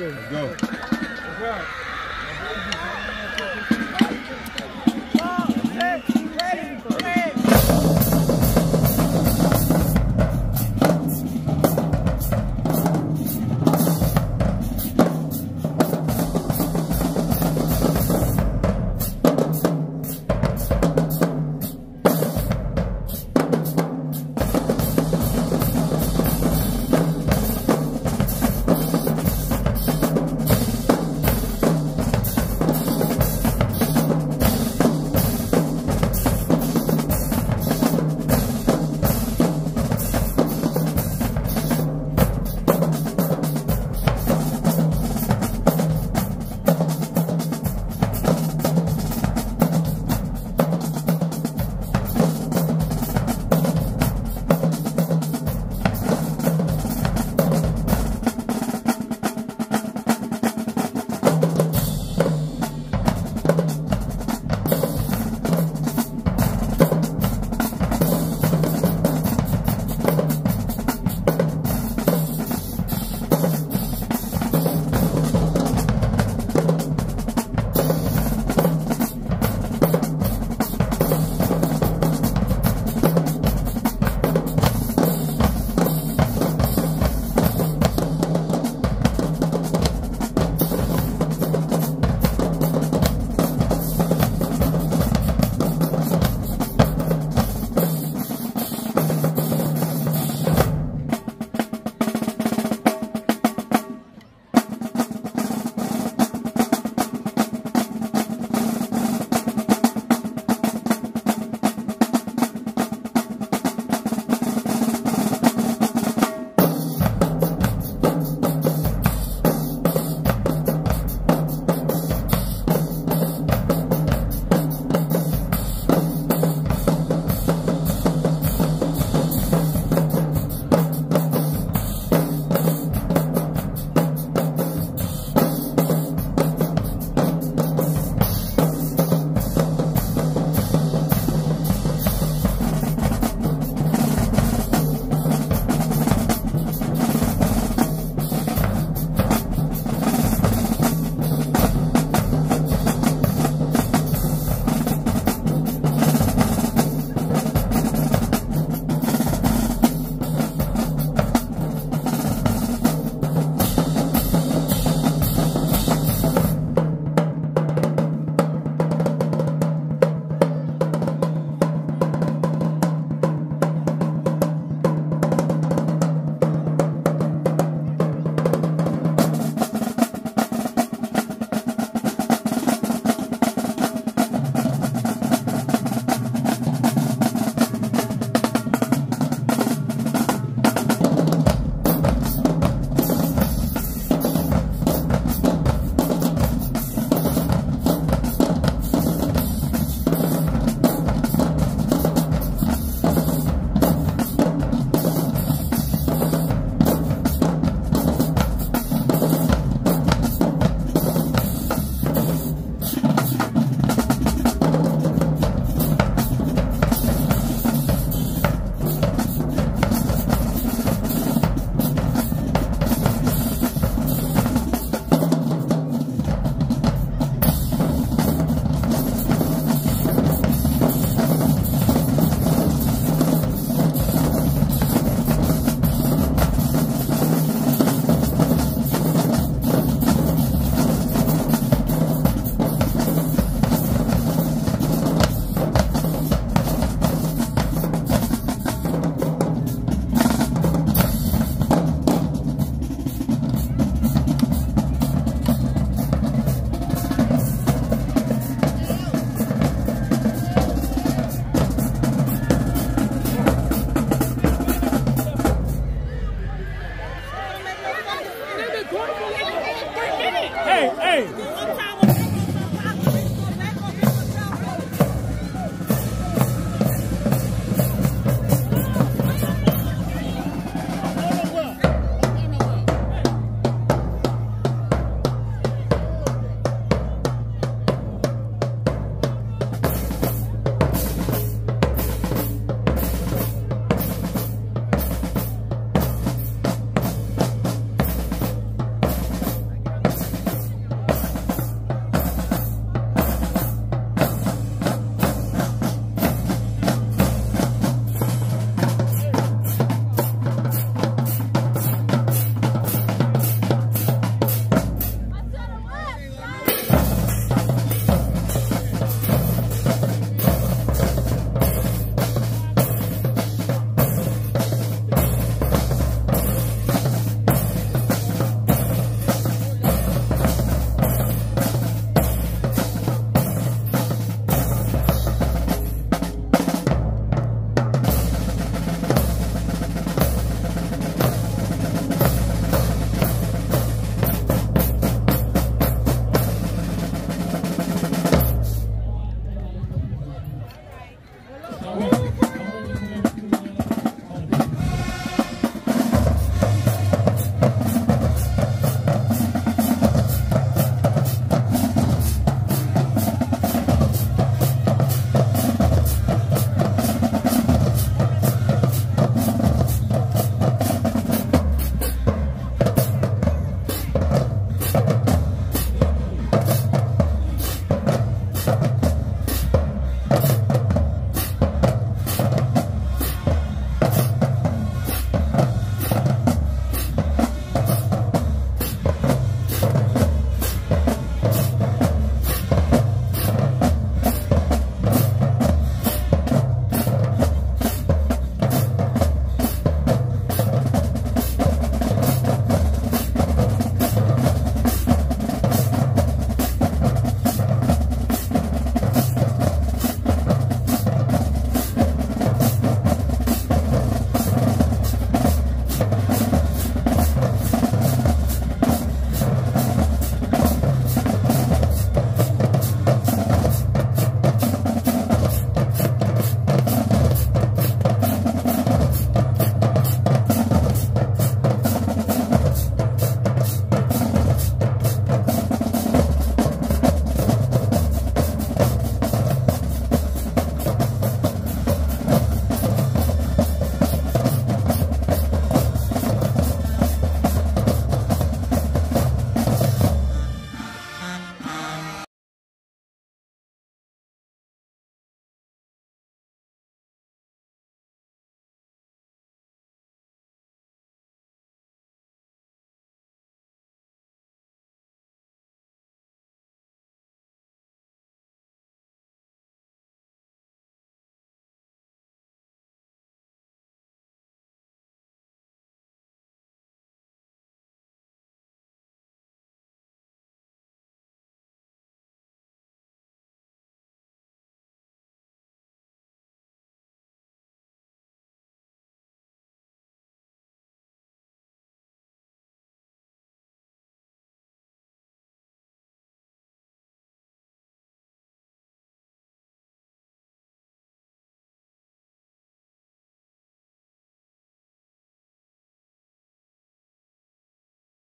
Let's go.